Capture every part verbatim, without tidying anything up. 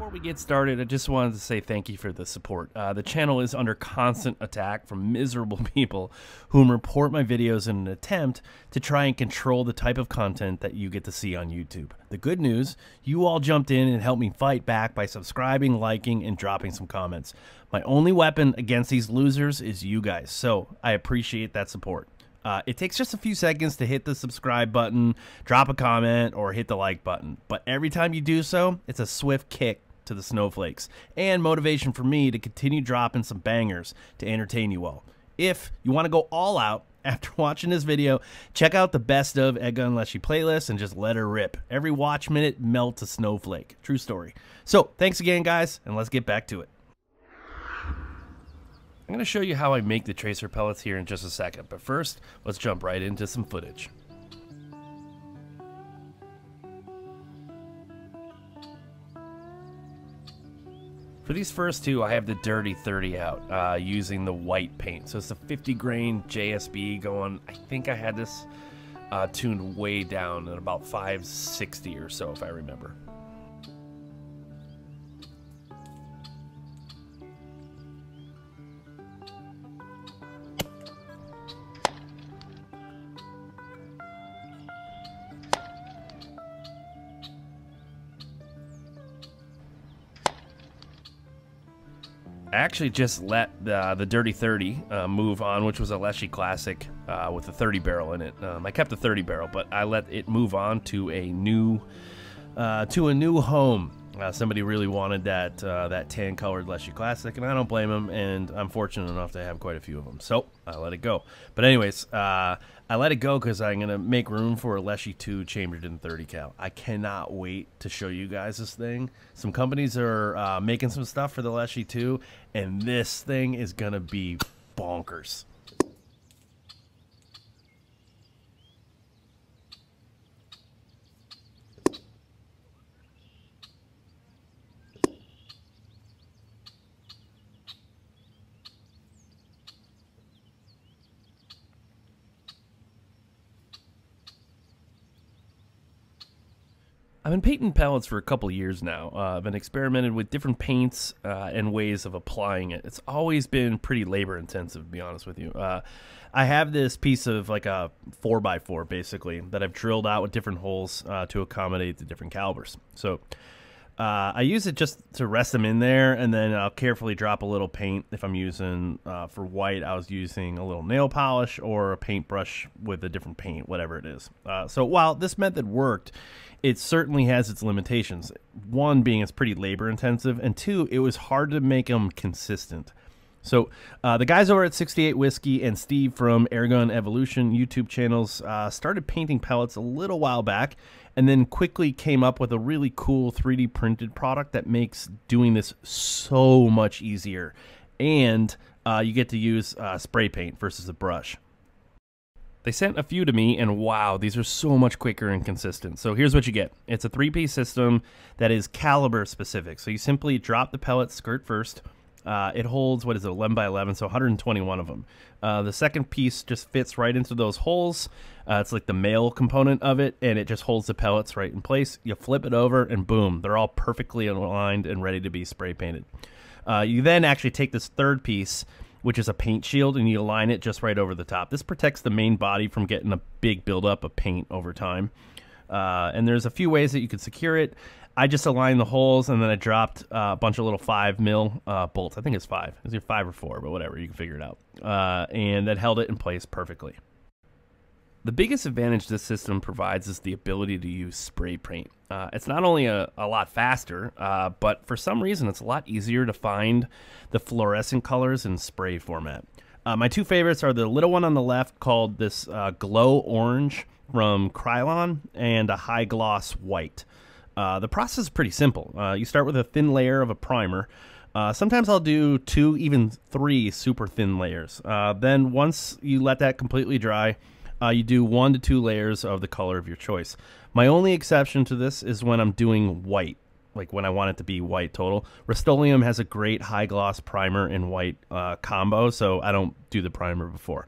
Before we get started, I just wanted to say thank you for the support. Uh, the channel is under constant attack from miserable people whom report my videos in an attempt to try and control the type of content that you get to see on YouTube. The good news, you all jumped in and helped me fight back by subscribing, liking, and dropping some comments. My only weapon against these losers is you guys, so I appreciate that support. Uh, it takes just a few seconds to hit the subscribe button, drop a comment, or hit the like button. But every time you do so, it's a swift kick to the snowflakes and motivation for me to continue dropping some bangers to entertain you all. If you want to go all out after watching this video, check out the best of Edgun Leshiy playlist and just let her rip. Every watch minute melts a snowflake. True story. So thanks again, guys, and let's get back to it. I'm going to show you how I make the tracer pellets here in just a second, but first, let's jump right into some footage. For these first two, I have the Dirty thirty out uh, using the white paint. So it's a fifty grain J S B going, I think I had this uh, tuned way down at about five sixty or so, if I remember. I actually just let uh, the Dirty thirty uh, move on, which was a Leshiy Classic uh, with a thirty barrel in it. Um, I kept the thirty barrel, but I let it move on to a new uh, to a new home. Uh, somebody really wanted that uh, that tan colored Leshiy Classic, and I don't blame them. And I'm fortunate enough to have quite a few of them, so I let it go. But anyways, uh, I let it go because I'm gonna make room for a Leshiy two chambered in thirty cal. I cannot wait to show you guys this thing. Some companies are uh, making some stuff for the Leshiy two, and this thing is gonna be bonkers. I've been painting pellets for a couple years now. Uh, I've been experimenting with different paints uh, and ways of applying it. It's always been pretty labor intensive, to be honest with you. Uh, I have this piece of like a four by four basically that I've drilled out with different holes uh, to accommodate the different calibers. So uh, I use it just to rest them in there, and then I'll carefully drop a little paint. If I'm using uh, for white, I was using a little nail polish or a paintbrush with a different paint, whatever it is. Uh, so while this method worked, it certainly has its limitations. One being it's pretty labor intensive, and two, it was hard to make them consistent. So uh, the guys over at sixty-eight Whiskey and Steve from Airgun Evolution YouTube channels uh, started painting pellets a little while back, and then quickly came up with a really cool three D printed product that makes doing this so much easier. And uh, you get to use uh, spray paint versus a brush. They sent a few to me, and wow, these are so much quicker and consistent. So here's what you get. It's a three-piece system that is caliber specific. So you simply drop the pellet skirt first. Uh, it holds, what is it, eleven by eleven, so one hundred twenty-one of them. Uh, the second piece just fits right into those holes. Uh, it's like the male component of it, and it just holds the pellets right in place. You flip it over, and boom, they're all perfectly aligned and ready to be spray painted. Uh, you then actually take this third piece, which is a paint shield, and you align it just right over the top. This protects the main body from getting a big buildup of paint over time. Uh, and there's a few ways that you could secure it. I just aligned the holes, and then I dropped uh, a bunch of little five mil uh, bolts. I think it's five. It's either five or four, but whatever, you can figure it out. Uh, and that held it in place perfectly. The biggest advantage this system provides is the ability to use spray paint. Uh, it's not only a, a lot faster, uh, but for some reason it's a lot easier to find the fluorescent colors in spray format. Uh, my two favorites are the little one on the left called this uh, Glow Orange from Krylon, and a High Gloss White. Uh, the process is pretty simple. Uh, you start with a thin layer of a primer. Uh, sometimes I'll do two, even three super thin layers. Uh, then once you let that completely dry, Uh, you do one to two layers of the color of your choice. My only exception to this is when I'm doing white, like when I want it to be white total. Rust-Oleum has a great high gloss primer and white uh, combo, so I don't do the primer before.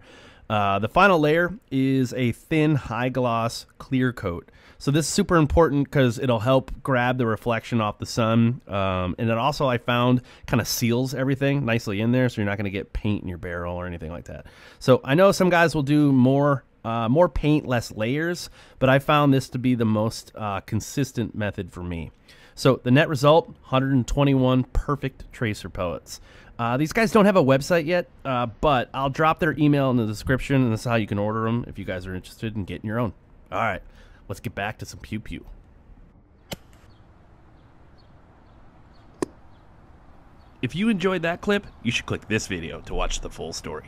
Uh, the final layer is a thin high gloss clear coat. So this is super important because it'll help grab the reflection off the sun. Um, and then also I found kind of seals everything nicely in there, so you're not going to get paint in your barrel or anything like that. So I know some guys will do more uh, more paint, less layers, but I found this to be the most uh, consistent method for me. So the net result, one hundred twenty-one perfect tracer pellets. Uh, these guys don't have a website yet, uh, but I'll drop their email in the description, and this is how you can order them if you guys are interested in getting your own. All right, let's get back to some pew-pew. If you enjoyed that clip, you should click this video to watch the full story.